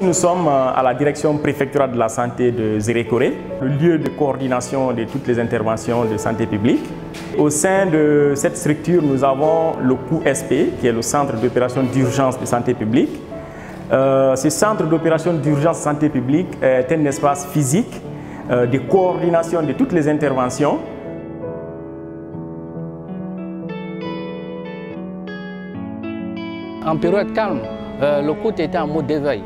Nous sommes à la direction préfectorale de la santé de Nzérékoré, le lieu de coordination de toutes les interventions de santé publique. Au sein de cette structure, nous avons le COU-SP, qui est le centre d'opération d'urgence de santé publique. Ce centre d'opération d'urgence santé publique est un espace physique de coordination de toutes les interventions. En période calme, le COU était en mode d'éveil.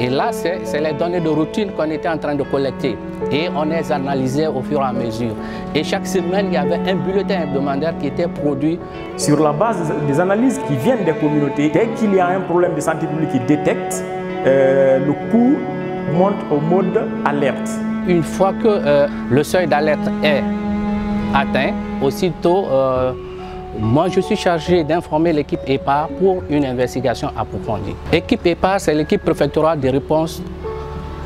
Et là, c'est les données de routine qu'on était en train de collecter. Et on les analysait au fur et à mesure. Et chaque semaine, il y avait un bulletin hebdomadaire qui était produit. Sur la base des analyses qui viennent des communautés, dès qu'il y a un problème de santé publique qui détecte, le COU monte au mode alerte. Une fois que le seuil d'alerte est atteint, aussitôt, moi, je suis chargé d'informer l'équipe EPA pour une investigation approfondie. L'équipe EPA, c'est l'équipe préfectorale de réponse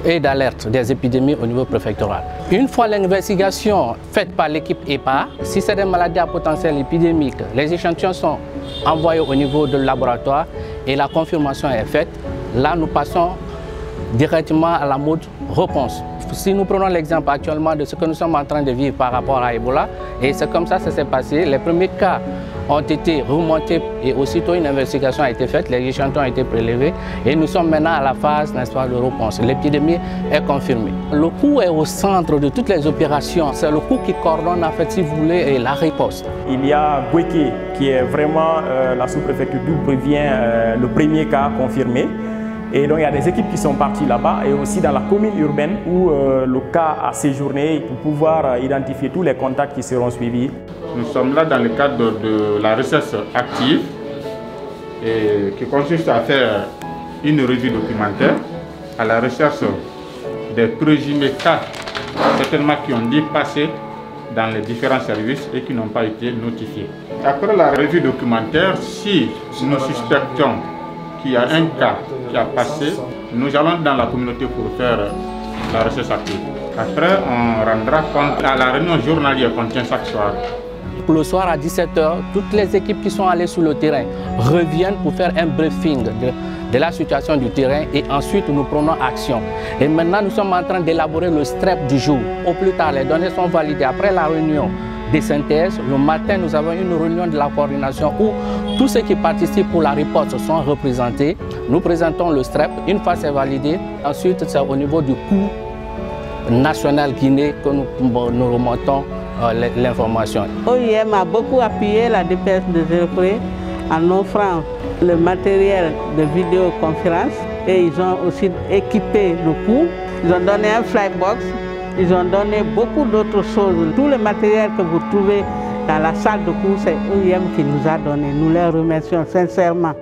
et d'alerte des épidémies au niveau préfectoral. Une fois l'investigation faite par l'équipe EPA, si c'est des maladies à potentiel épidémique, les échantillons sont envoyés au niveau du laboratoire et la confirmation est faite. Là, nous passons directement à la mode réponse. Si nous prenons l'exemple actuellement de ce que nous sommes en train de vivre par rapport à Ebola, et c'est comme ça que ça s'est passé, les premiers cas ont été remontés et aussitôt une investigation a été faite, les échantillons ont été prélevés et nous sommes maintenant à la phase, n'est-ce pas, de réponse. L'épidémie est confirmée. Le COU est au centre de toutes les opérations, c'est le COU qui coordonne en fait, si vous voulez, la réponse. Il y a Bouaké qui est vraiment la sous-préfecture d'où provient le premier cas confirmé. Et donc il y a des équipes qui sont parties là-bas et aussi dans la commune urbaine où le cas a séjourné pour pouvoir identifier tous les contacts qui seront suivis. Nous sommes là dans le cadre de la recherche active et qui consiste à faire une revue documentaire à la recherche des présumés cas, certainement qui ont dû passer dans les différents services et qui n'ont pas été notifiés. Après la revue documentaire, si nous suspectons qu'il y a un cas qui a passé, nous allons dans la communauté pour faire la recherche active. Après, on rendra compte à la réunion journalière qu'on tient chaque soir. Le soir à 17 h, toutes les équipes qui sont allées sur le terrain reviennent pour faire un briefing de la situation du terrain et ensuite nous prenons action. Et maintenant, nous sommes en train d'élaborer le STREP du jour. Au plus tard, les données sont validées après la réunion des synthèses. Le matin, nous avons une réunion de la coordination où tous ceux qui participent pour la réponse sont représentés. Nous présentons le STREP. Une fois c'est validé, ensuite c'est au niveau du COU national Guinée que nous remontons l'information. IOM a beaucoup appuyé la DPS de Nzérékoré en offrant le matériel de vidéoconférence et ils ont aussi équipé le COU. Ils ont donné un flybox. Ils ont donné beaucoup d'autres choses. Tout le matériel que vous trouvez dans la salle de cours, c'est IOM qui nous a donné. Nous les remercions sincèrement.